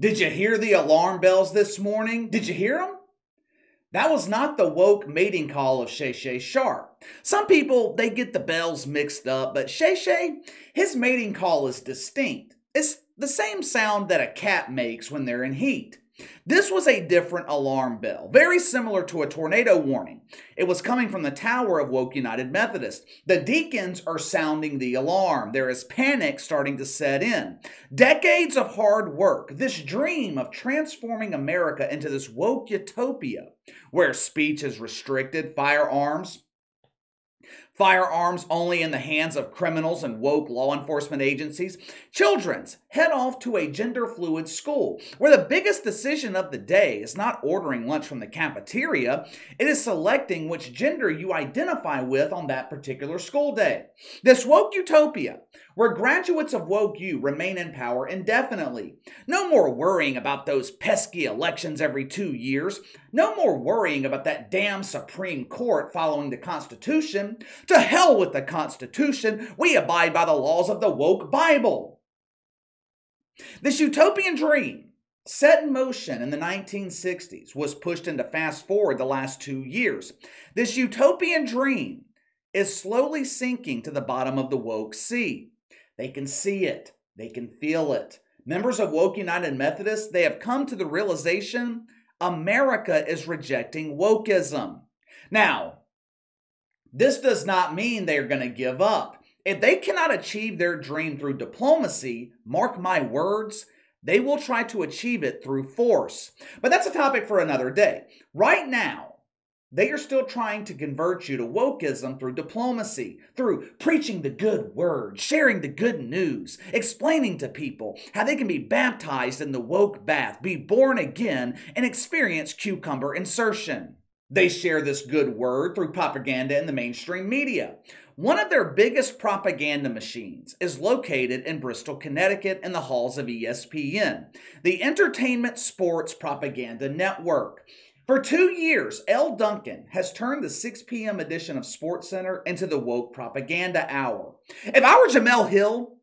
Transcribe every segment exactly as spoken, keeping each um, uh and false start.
Did you hear the alarm bells this morning? Did you hear them? That was not the woke mating call of Shay Shay Sharp. Some people, they get the bells mixed up, but Shay Shay, his mating call is distinct. It's the same sound that a cat makes when they're in heat. This was a different alarm bell, very similar to a tornado warning. It was coming from the tower of Woke United Methodist. The deacons are sounding the alarm. There is panic starting to set in. Decades of hard work, this dream of transforming America into this woke utopia where speech is restricted, firearms, firearms only in the hands of criminals and woke law enforcement agencies. Children's head off to a gender-fluid school where the biggest decision of the day is not ordering lunch from the cafeteria. It is selecting which gender you identify with on that particular school day. This woke utopia where graduates of Woke U remain in power indefinitely. No more worrying about those pesky elections every two years. No more worrying about that damn Supreme Court following the Constitution. To hell with the Constitution, we abide by the laws of the woke Bible. This utopian dream, set in motion in the nineteen sixties, was pushed into fast forward the last two years. This utopian dream is slowly sinking to the bottom of the woke sea. They can see it. They can feel it. Members of Woke United Methodist, they have come to the realization America is rejecting wokeism. Now, this does not mean they are going to give up. If they cannot achieve their dream through diplomacy, mark my words, they will try to achieve it through force. But that's a topic for another day. Right now, they are still trying to convert you to wokeism through diplomacy, through preaching the good word, sharing the good news, explaining to people how they can be baptized in the woke bath, be born again, and experience cucumber insertion. They share this good word through propaganda in the mainstream media. One of their biggest propaganda machines is located in Bristol, Connecticut, in the halls of E S P N, the Entertainment Sports Propaganda Network. For two years, Elle Duncan has turned the six p m edition of SportsCenter into the woke propaganda hour. If I were Jemele Hill,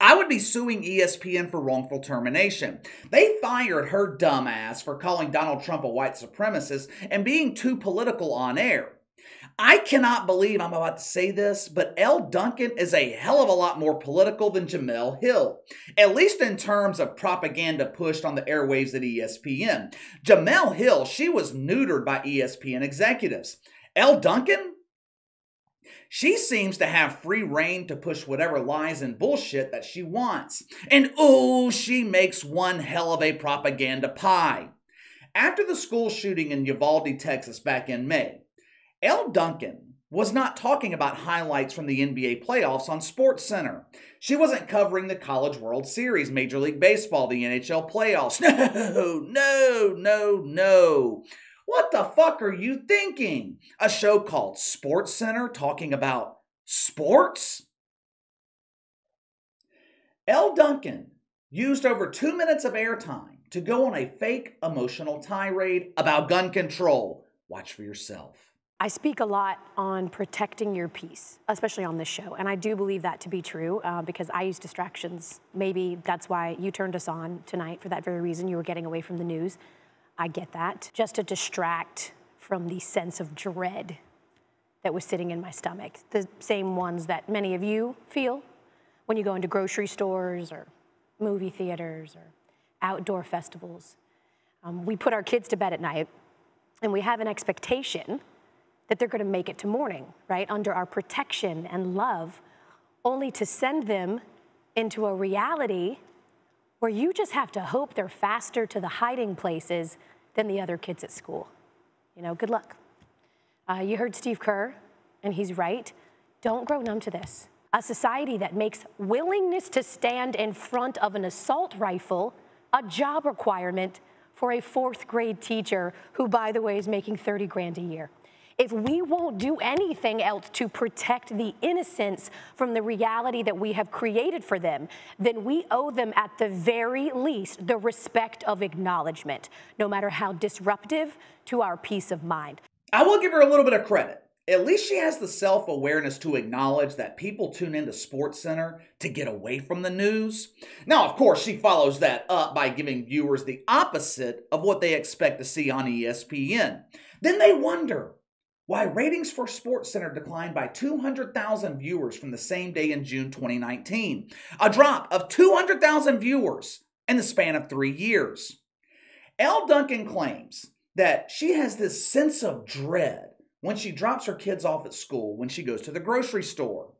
I would be suing E S P N for wrongful termination. They fired her dumbass for calling Donald Trump a white supremacist and being too political on air. I cannot believe I'm about to say this, but Elle Duncan is a hell of a lot more political than Jemele Hill, at least in terms of propaganda pushed on the airwaves at E S P N. Jemele Hill, she was neutered by E S P N executives. Elle Duncan? She seems to have free reign to push whatever lies and bullshit that she wants. And oh, she makes one hell of a propaganda pie. After the school shooting in Uvalde, Texas back in May, Elle Duncan was not talking about highlights from the N B A playoffs on SportsCenter. She wasn't covering the College World Series, Major League Baseball, the N H L playoffs. No, no, no, no. What the fuck are you thinking? A show called SportsCenter talking about sports? Elle Duncan used over two minutes of airtime to go on a fake emotional tirade about gun control. Watch for yourself. I speak a lot on protecting your peace, especially on this show, and I do believe that to be true uh, because I use distractions. Maybe that's why you turned us on tonight for that very reason. You were getting away from the news. I get that, just to distract from the sense of dread that was sitting in my stomach. The same ones that many of you feel when you go into grocery stores or movie theaters or outdoor festivals. Um, we put our kids to bed at night and we have an expectation that they're gonna make it to morning, right? Under our protection and love, only to send them into a reality where you just have to hope they're faster to the hiding places than the other kids at school. You know, good luck. Uh, you heard Steve Kerr, and he's right. Don't grow numb to this. A society that makes willingness to stand in front of an assault rifle a job requirement for a fourth grade teacher who, by the way, is making thirty grand a year. If we won't do anything else to protect the innocents from the reality that we have created for them, then we owe them at the very least the respect of acknowledgement, no matter how disruptive to our peace of mind. I will give her a little bit of credit. At least she has the self-awareness to acknowledge that people tune into SportsCenter to get away from the news. Now, of course, she follows that up by giving viewers the opposite of what they expect to see on E S P N. Then they wonder why ratings for SportsCenter declined by two hundred thousand viewers from the same day in June twenty nineteen, a drop of two hundred thousand viewers in the span of three years. Elle Duncan claims that she has this sense of dread when she drops her kids off at school, when she goes to the grocery store.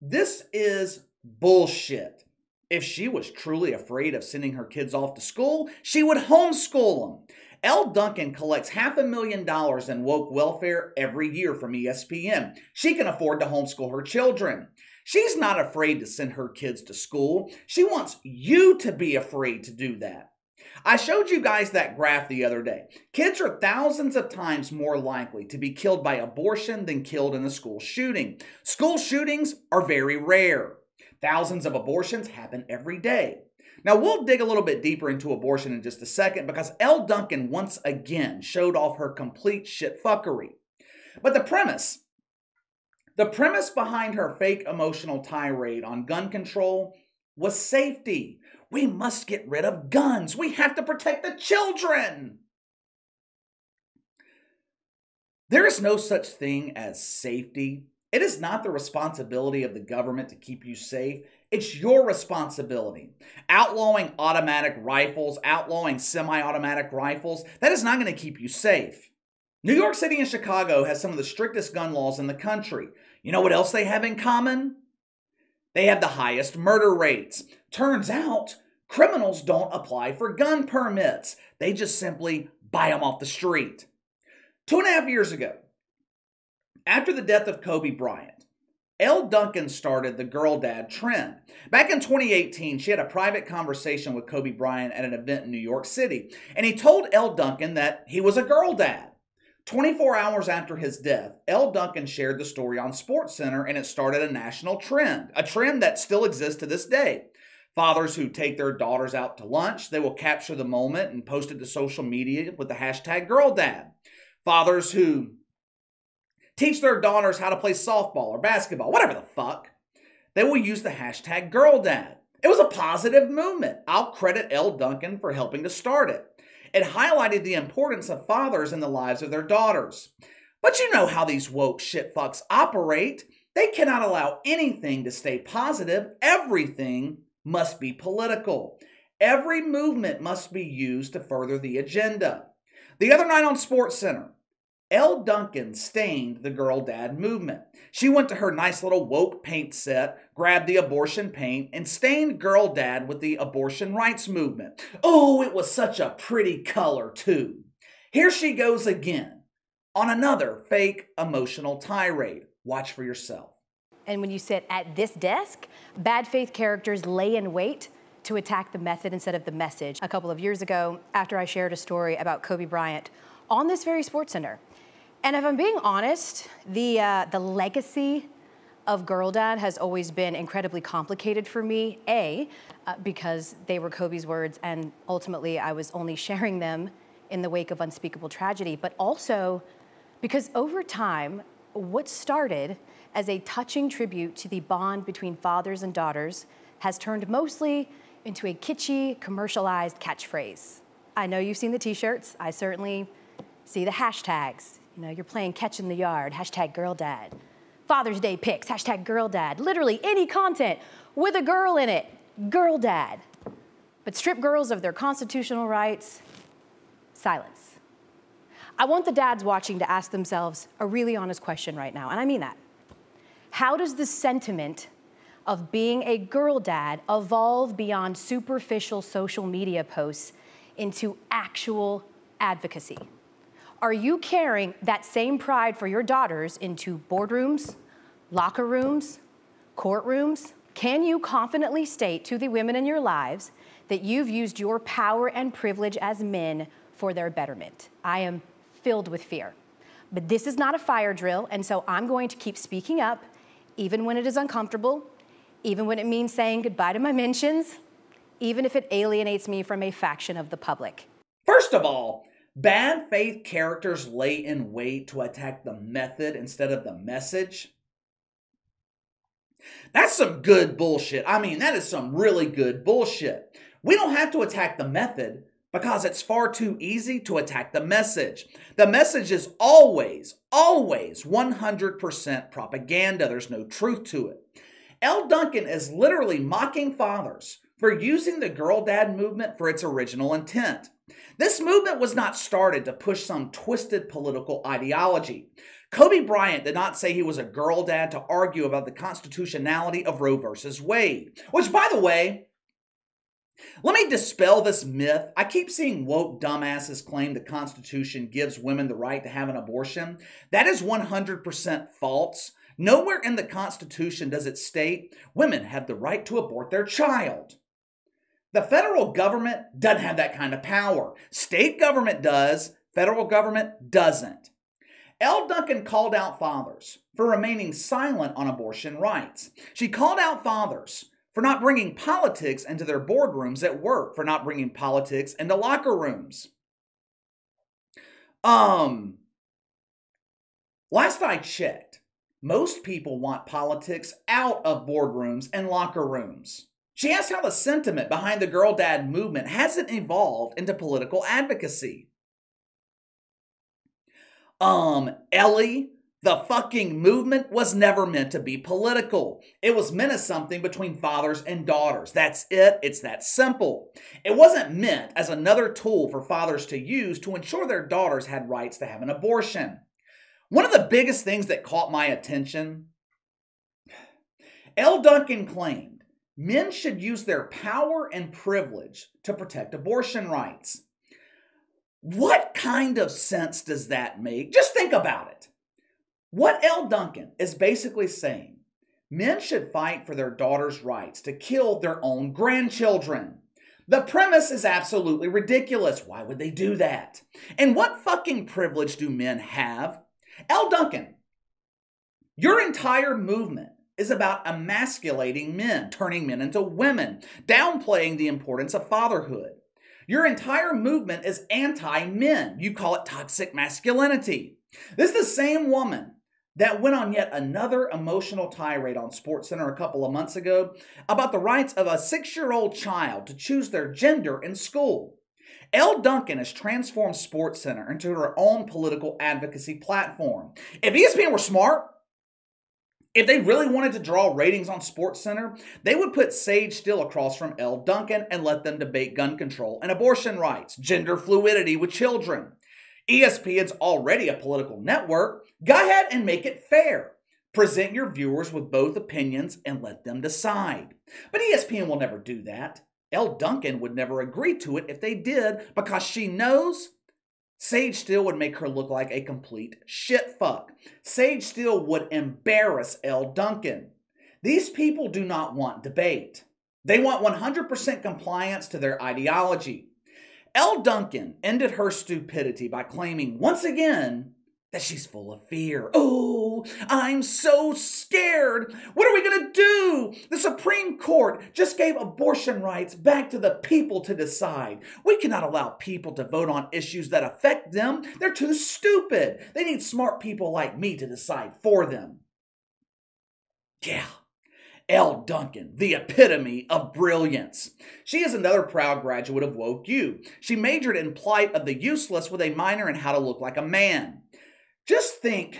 This is bullshit. If she was truly afraid of sending her kids off to school, she would homeschool them. Elle Duncan collects half a million dollars in woke welfare every year from E S P N. She can afford to homeschool her children. She's not afraid to send her kids to school. She wants you to be afraid to do that. I showed you guys that graph the other day. Kids are thousands of times more likely to be killed by abortion than killed in a school shooting. School shootings are very rare. Thousands of abortions happen every day. Now, we'll dig a little bit deeper into abortion in just a second because Elle Duncan once again showed off her complete shitfuckery. But the premise, the premise behind her fake emotional tirade on gun control was safety. We must get rid of guns. We have to protect the children. There is no such thing as safety. It is not the responsibility of the government to keep you safe. It's your responsibility. Outlawing automatic rifles, outlawing semi-automatic rifles, that is not going to keep you safe. New York City and Chicago has some of the strictest gun laws in the country. You know what else they have in common? They have the highest murder rates. Turns out, criminals don't apply for gun permits. They just simply buy them off the street. Two and a half years ago, after the death of Kobe Bryant, Elle Duncan started the Girl Dad trend. Back in twenty eighteen, she had a private conversation with Kobe Bryant at an event in New York City, and he told Elle Duncan that he was a girl dad. twenty-four hours after his death, Elle Duncan shared the story on SportsCenter, and it started a national trend, a trend that still exists to this day. Fathers who take their daughters out to lunch, they will capture the moment and post it to social media with the hashtag Girl Dad. Fathers who teach their daughters how to play softball or basketball, whatever the fuck, they will use the hashtag Girl Dad. It was a positive movement. I'll credit Elle Duncan for helping to start it. It highlighted the importance of fathers in the lives of their daughters. But you know how these woke shitfucks operate. They cannot allow anything to stay positive. Everything must be political. Every movement must be used to further the agenda. The other night on SportsCenter, Elle Duncan stained the Girl Dad movement. She went to her nice little woke paint set, grabbed the abortion paint, and stained Girl Dad with the abortion rights movement. Oh, it was such a pretty color, too. Here she goes again on another fake emotional tirade. Watch for yourself. And when you sit at this desk, bad faith characters lay in wait to attack the method instead of the message. A couple of years ago, after I shared a story about Kobe Bryant on this very SportsCenter, and if I'm being honest, the, uh, the legacy of Girl Dad has always been incredibly complicated for me, A, uh, because they were Kobe's words and ultimately I was only sharing them in the wake of unspeakable tragedy, but also because over time, what started as a touching tribute to the bond between fathers and daughters has turned mostly into a kitschy, commercialized catchphrase. I know you've seen the t-shirts, I certainly see the hashtags. You know, you're playing catch in the yard, hashtag Girl Dad. Father's Day pics, hashtag Girl Dad. Literally any content with a girl in it, Girl Dad. But strip girls of their constitutional rights, silence. I want the dads watching to ask themselves a really honest question right now, and I mean that. How does the sentiment of being a girl dad evolve beyond superficial social media posts into actual advocacy? Are you carrying that same pride for your daughters into boardrooms, locker rooms, courtrooms? Can you confidently state to the women in your lives that you've used your power and privilege as men for their betterment? I am filled with fear, but this is not a fire drill, and so I'm going to keep speaking up, even when it is uncomfortable, even when it means saying goodbye to my mentions, even if it alienates me from a faction of the public. First of all, Bad faith characters lay in wait to attack the method instead of the message. That's some good bullshit. I mean, that is some really good bullshit. We don't have to attack the method because it's far too easy to attack the message. The message is always, always one hundred percent propaganda. There's no truth to it. Elle Duncan is literally mocking fathers for using the Girl Dad movement for its original intent. This movement was not started to push some twisted political ideology. Kobe Bryant did not say he was a girl dad to argue about the constitutionality of Roe versus Wade. Which, by the way, let me dispel this myth. I keep seeing woke dumbasses claim the Constitution gives women the right to have an abortion. That is one hundred percent false. Nowhere in the Constitution does it state women have the right to abort their child. The federal government doesn't have that kind of power. State government does. Federal government doesn't. Elle Duncan called out fathers for remaining silent on abortion rights. She called out fathers for not bringing politics into their boardrooms at work, for not bringing politics into locker rooms. Um, last I checked, most people want politics out of boardrooms and locker rooms. She asked how the sentiment behind the Girl Dad movement hasn't evolved into political advocacy. Um, Ellie, the fucking movement was never meant to be political. It was meant as something between fathers and daughters. That's it. It's that simple. It wasn't meant as another tool for fathers to use to ensure their daughters had rights to have an abortion. One of the biggest things that caught my attention, Elle Duncan claimed men should use their power and privilege to protect abortion rights. What kind of sense does that make? Just think about it. What Elle Duncan is basically saying, men should fight for their daughters' rights to kill their own grandchildren. The premise is absolutely ridiculous. Why would they do that? And what fucking privilege do men have? Elle Duncan, your entire movement is about emasculating men, turning men into women, downplaying the importance of fatherhood. Your entire movement is anti-men. You call it toxic masculinity. This is the same woman that went on yet another emotional tirade on SportsCenter a couple of months ago about the rights of a six-year-old child to choose their gender in school. Elle Duncan has transformed SportsCenter into her own political advocacy platform. If E S P N were smart, if they really wanted to draw ratings on SportsCenter, they would put Sage Steele across from Elle Duncan and let them debate gun control and abortion rights, gender fluidity with children. E S P N's already a political network. Go ahead and make it fair. Present your viewers with both opinions and let them decide. But E S P N will never do that. Elle Duncan would never agree to it if they did, because she knows Sage Steele would make her look like a complete shitfuck. Sage Steele would embarrass Elle Duncan. These people do not want debate. They want one hundred percent compliance to their ideology. Elle Duncan ended her stupidity by claiming once again that she's full of fear. Oh, I'm so scared. What are we going to do? The Supreme Court just gave abortion rights back to the people to decide. We cannot allow people to vote on issues that affect them. They're too stupid. They need smart people like me to decide for them. Yeah. Elle Duncan, the epitome of brilliance. She is another proud graduate of Woke U. She majored in plight of the useless with a minor in how to look like a man. Just think,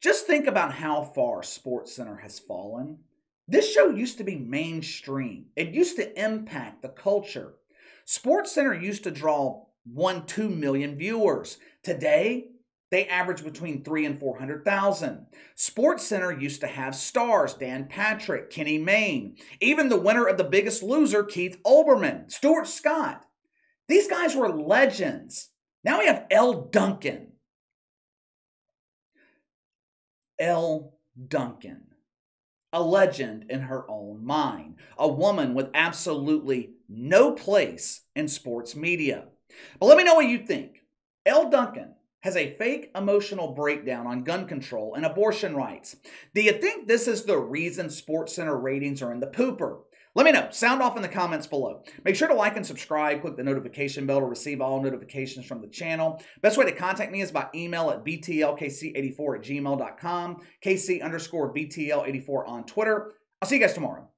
just think about how far SportsCenter has fallen. This show used to be mainstream. It used to impact the culture. SportsCenter used to draw one, two million viewers. Today, they average between three and four hundred thousand. SportsCenter used to have stars: Dan Patrick, Kenny Mayne, even the winner of The Biggest Loser, Keith Olbermann, Stuart Scott. These guys were legends. Now we have Elle Duncan. Elle Duncan, a legend in her own mind, a woman with absolutely no place in sports media. But let me know what you think. Elle Duncan has a fake emotional breakdown on gun control and abortion rights. Do you think this is the reason SportsCenter ratings are in the pooper? Let me know. Sound off in the comments below. Make sure to like and subscribe. Click the notification bell to receive all notifications from the channel. Best way to contact me is by email at b t l k c eight four at gmail dot com, kc underscore b t l eight four on Twitter. I'll see you guys tomorrow.